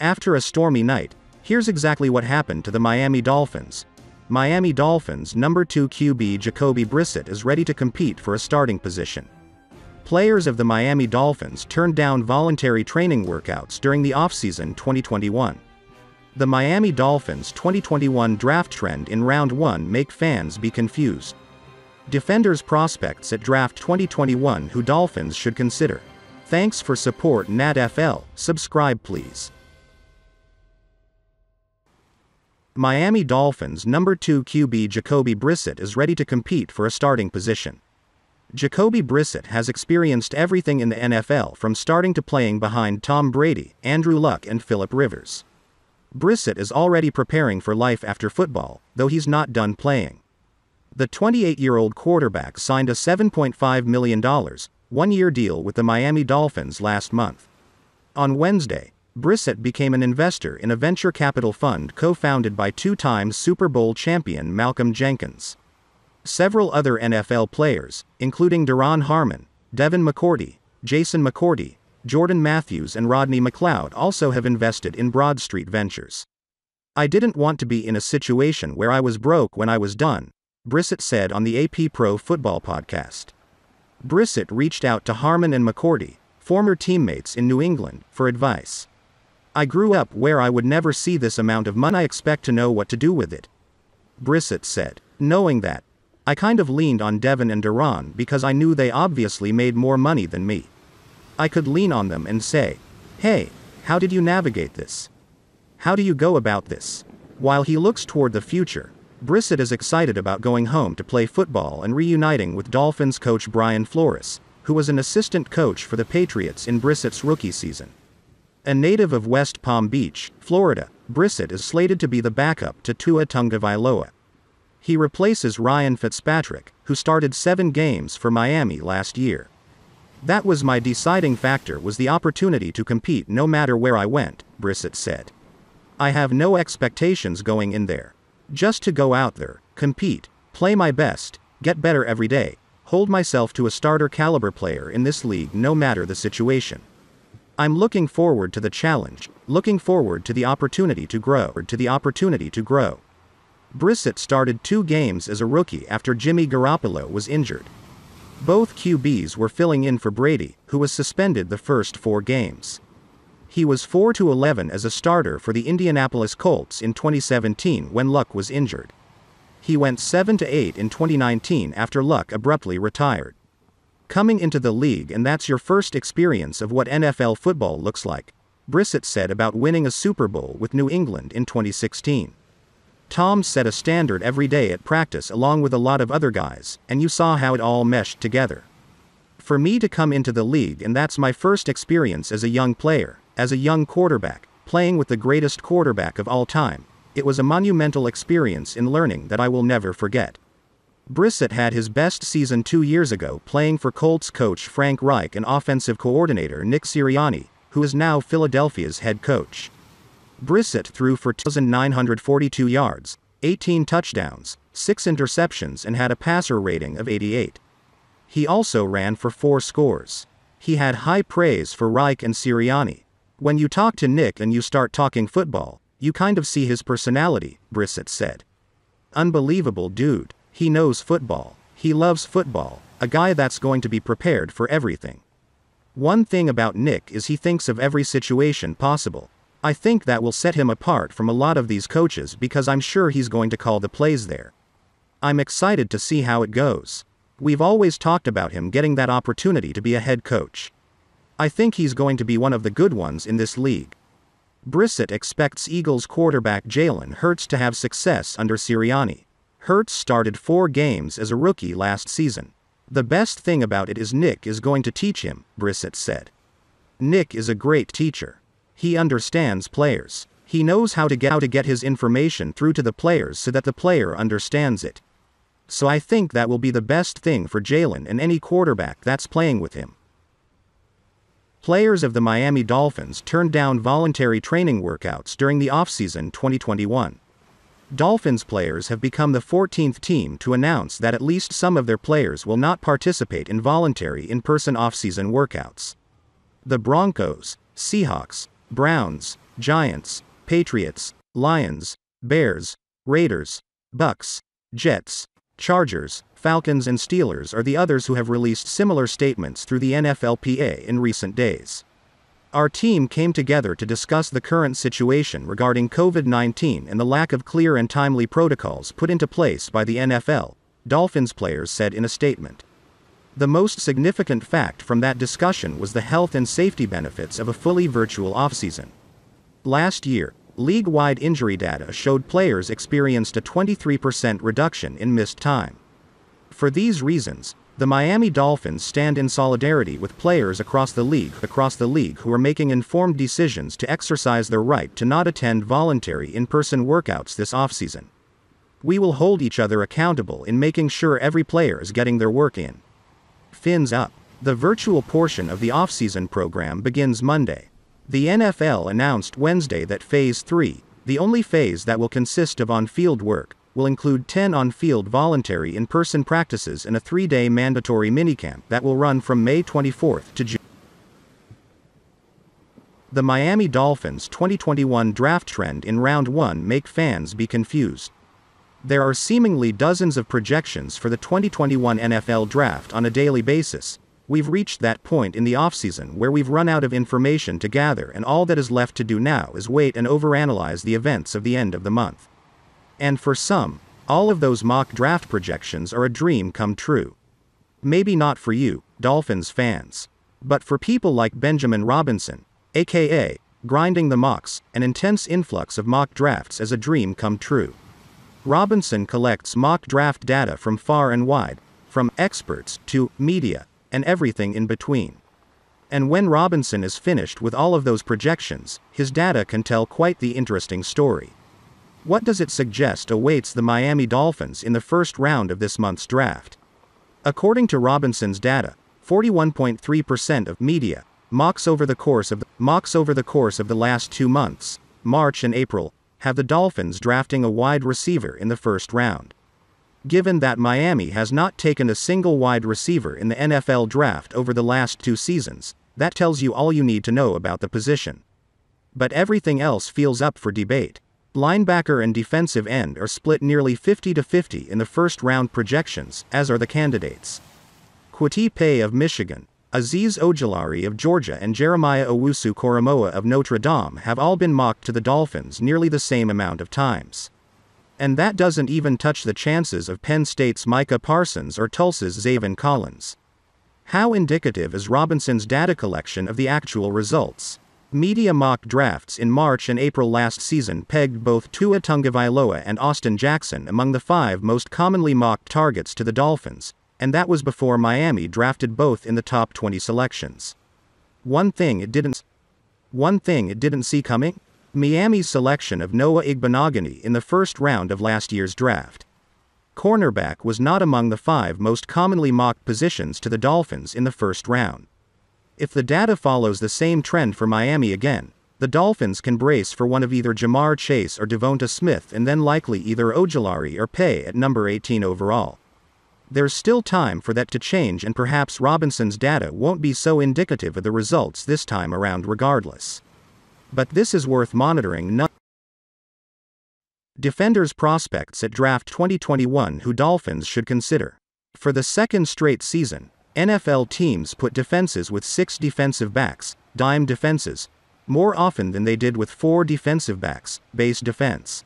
After a stormy night, here's exactly what happened to the Miami Dolphins. Miami Dolphins number 2 QB Jacoby Brissett is ready to compete for a starting position. Players of the Miami Dolphins turned down voluntary training workouts during the offseason 2021. The Miami Dolphins 2021 draft trend in round 1 make fans be confused. Defenders prospects at draft 2021 who Dolphins should consider. Thanks for support NatFL, subscribe please. Miami Dolphins number 2 QB Jacoby Brissett is ready to compete for a starting position. Jacoby Brissett has experienced everything in the NFL from starting to playing behind Tom Brady, Andrew Luck and Phillip Rivers. Brissett is already preparing for life after football, though he's not done playing. The 28-year-old quarterback signed a $7.5 million, one-year deal with the Miami Dolphins last month. On Wednesday, Brissett became an investor in a venture capital fund co-founded by two-time Super Bowl champion Malcolm Jenkins. Several other NFL players, including Duron Harmon, Devin McCourty, Jason McCourty, Jordan Matthews and Rodney McLeod also have invested in Broad Street Ventures. "I didn't want to be in a situation where I was broke when I was done," Brissett said on the AP Pro Football podcast. Brissett reached out to Harmon and McCourty, former teammates in New England, for advice. "I grew up where I would never see this amount of money. I expect to know what to do with it," Brissett said. "Knowing that, I kind of leaned on Devin and Duron because I knew they obviously made more money than me. I could lean on them and say, hey, how did you navigate this? How do you go about this?" While he looks toward the future, Brissett is excited about going home to play football and reuniting with Dolphins coach Brian Flores, who was an assistant coach for the Patriots in Brissett's rookie season. A native of West Palm Beach, Florida, Brissett is slated to be the backup to Tua Tagovailoa. He replaces Ryan Fitzpatrick, who started 7 games for Miami last year. "That was my deciding factor, was the opportunity to compete no matter where I went," Brissett said. "I have no expectations going in there. Just to go out there, compete, play my best, get better every day, hold myself to a starter caliber player in this league no matter the situation. I'm looking forward to the challenge, looking forward to the opportunity to grow." Brissett started 2 games as a rookie after Jimmy Garoppolo was injured. Both QBs were filling in for Brady, who was suspended the first 4 games. He was 4-11 as a starter for the Indianapolis Colts in 2017 when Luck was injured. He went 7-8 in 2019 after Luck abruptly retired. "Coming into the league and that's your first experience of what NFL football looks like," Brissett said about winning a Super Bowl with New England in 2016. "Tom set a standard every day at practice along with a lot of other guys, and you saw how it all meshed together. For me to come into the league and that's my first experience as a young player, as a young quarterback, playing with the greatest quarterback of all time, it was a monumental experience in learning that I will never forget." Brissett had his best season 2 years ago playing for Colts coach Frank Reich and offensive coordinator Nick Sirianni, who is now Philadelphia's head coach. Brissett threw for 2,942 yards, 18 touchdowns, 6 interceptions and had a passer rating of 88. He also ran for 4 scores. He had high praise for Reich and Sirianni. "When you talk to Nick and you start talking football, you kind of see his personality," Brissett said. "Unbelievable dude. He knows football. He loves football. A guy that's going to be prepared for everything. One thing about Nick is he thinks of every situation possible. I think that will set him apart from a lot of these coaches because I'm sure he's going to call the plays there. I'm excited to see how it goes. We've always talked about him getting that opportunity to be a head coach. I think he's going to be one of the good ones in this league." Brissett expects Eagles quarterback Jalen Hurts to have success under Sirianni. Hurts started 4 games as a rookie last season. "The best thing about it is Nick is going to teach him," Brissett said. "Nick is a great teacher. He understands players. He knows how to get his information through to the players so that the player understands it. So I think that will be the best thing for Jalen and any quarterback that's playing with him." Players of the Miami Dolphins turned down voluntary training workouts during the offseason 2021. Dolphins players have become the 14th team to announce that at least some of their players will not participate in voluntary in-person offseason workouts. The Broncos, Seahawks, Browns, Giants, Patriots, Lions, Bears, Raiders, Bucks, Jets, Chargers, Falcons and Steelers are the others who have released similar statements through the NFLPA in recent days. Our team came together to discuss the current situation regarding COVID-19 and the lack of clear and timely protocols put into place by the NFL, Dolphins players said in a statement. The most significant fact from that discussion was the health and safety benefits of a fully virtual offseason. Last year, league-wide injury data showed players experienced a 23% reduction in missed time. For these reasons, the Miami Dolphins stand in solidarity with players across the league who are making informed decisions to exercise their right to not attend voluntary in-person workouts this offseason. We will hold each other accountable in making sure every player is getting their work in. Fins up. The virtual portion of the offseason program begins Monday. The NFL announced Wednesday that Phase 3, the only phase that will consist of on-field work, will include 10 on-field voluntary in-person practices and a 3-day mandatory minicamp that will run from May 24 to June. The Miami Dolphins' 2021 draft trend in Round 1 make fans be confused. There are seemingly dozens of projections for the 2021 NFL draft on a daily basis. We've reached that point in the offseason where we've run out of information to gather, and all that is left to do now is wait and overanalyze the events of the end of the month. And for some, all of those mock draft projections are a dream come true. Maybe not for you, Dolphins fans. But for people like Benjamin Robinson, aka, grinding the mocks, an intense influx of mock drafts is a dream come true. Robinson collects mock draft data from far and wide, from experts to media, and everything in between. And when Robinson is finished with all of those projections, his data can tell quite the interesting story. What does it suggest awaits the Miami Dolphins in the first round of this month's draft? According to Robinson's data, 41.3% of media mocks over the course of the last 2 months, March and April, have the Dolphins drafting a wide receiver in the first round. Given that Miami has not taken a single wide receiver in the NFL draft over the last 2 seasons, that tells you all you need to know about the position. But everything else feels up for debate. Linebacker and defensive end are split nearly 50-50 in the first round projections, as are the candidates. Kwity Paye of Michigan, Azeez Ojulari of Georgia and Jeremiah Owusu-Koramoah of Notre Dame have all been mocked to the Dolphins nearly the same amount of times. And that doesn't even touch the chances of Penn State's Micah Parsons or Tulsa's Zaven Collins. How indicative is Robinson's data collection of the actual results? Media mock drafts in March and April last season pegged both Tua Tagovailoa and Austin Jackson among the 5 most commonly mocked targets to the Dolphins, and that was before Miami drafted both in the top 20 selections. One thing it didn't see coming? Miami's selection of Noah Igbinoghi in the first round of last year's draft. Cornerback was not among the 5 most commonly mocked positions to the Dolphins in the first round. If the data follows the same trend for Miami again, the Dolphins can brace for one of either Jamar Chase or DeVonta Smith and then likely either Ojulari or Paye at number 18 overall. There's still time for that to change, and perhaps Robinson's data won't be so indicative of the results this time around regardless. But this is worth monitoring. Defenders prospects at draft 2021 who Dolphins should consider. For the second straight season, NFL teams put defenses with 6 defensive backs, dime defenses, more often than they did with 4 defensive backs, base defense.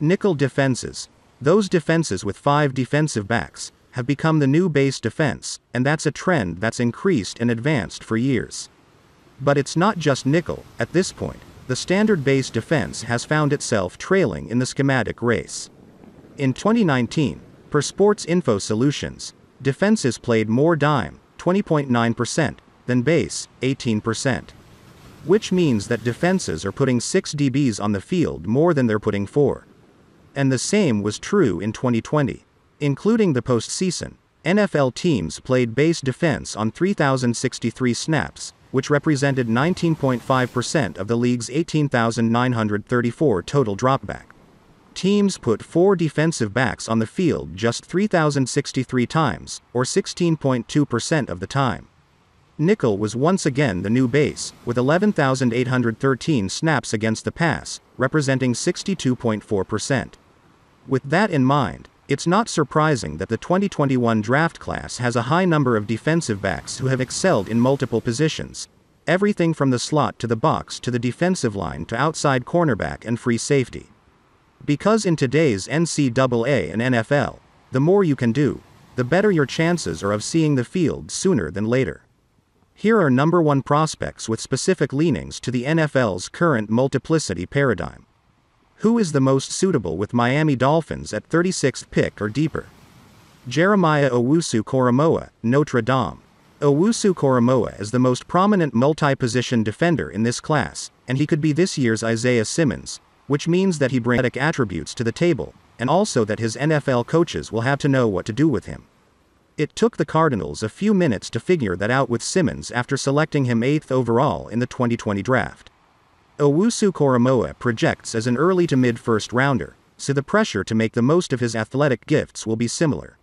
Nickel defenses, those defenses with 5 defensive backs, have become the new base defense, and that's a trend that's increased and advanced for years. But it's not just nickel. At this point, the standard base defense has found itself trailing in the schematic race. In 2019, per Sports Info Solutions, defenses played more dime, 20.9%, than base, 18%. Which means that defenses are putting 6 DBs on the field more than they're putting 4. And the same was true in 2020. Including the postseason, NFL teams played base defense on 3,063 snaps, which represented 19.5% of the league's 18,934 total dropback. Teams put 4 defensive backs on the field just 3,063 times, or 16.2% of the time. Nickel was once again the new base, with 11,813 snaps against the pass, representing 62.4%. With that in mind, it's not surprising that the 2021 draft class has a high number of defensive backs who have excelled in multiple positions, everything from the slot to the box to the defensive line to outside cornerback and free safety. Because in today's NCAA and NFL, the more you can do, the better your chances are of seeing the field sooner than later. Here are number one prospects with specific leanings to the NFL's current multiplicity paradigm. Who is the most suitable with Miami Dolphins at 36th pick or deeper? Jeremiah Owusu-Koramoah, Notre Dame. Owusu-Koramoah is the most prominent multi-position defender in this class, and he could be this year's Isaiah Simmons, which means that he brings athletic attributes to the table, and also that his NFL coaches will have to know what to do with him. It took the Cardinals a few minutes to figure that out with Simmons after selecting him 8th overall in the 2020 draft. Owusu-Koramoah projects as an early to mid-first rounder, so the pressure to make the most of his athletic gifts will be similar.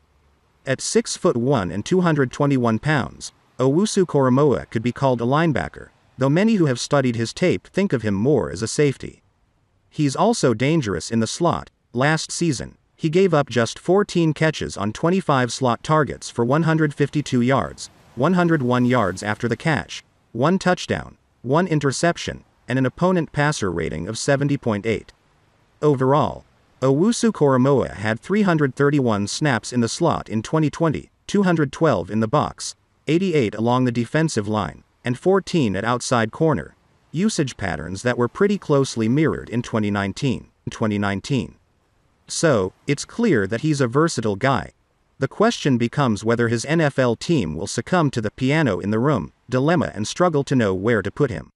At 6'1" and 221 pounds, Owusu-Koramoah could be called a linebacker, though many who have studied his tape think of him more as a safety. He's also dangerous in the slot. Last season, he gave up just 14 catches on 25 slot targets for 152 yards, 101 yards after the catch, 1 touchdown, 1 interception, and an opponent passer rating of 70.8. Overall, Owusu-Koramoah had 331 snaps in the slot in 2020, 212 in the box, 88 along the defensive line, and 14 at outside corner, usage patterns that were pretty closely mirrored in 2019. So, it's clear that he's a versatile guy. The question becomes whether his NFL team will succumb to the piano in the room dilemma and struggle to know where to put him.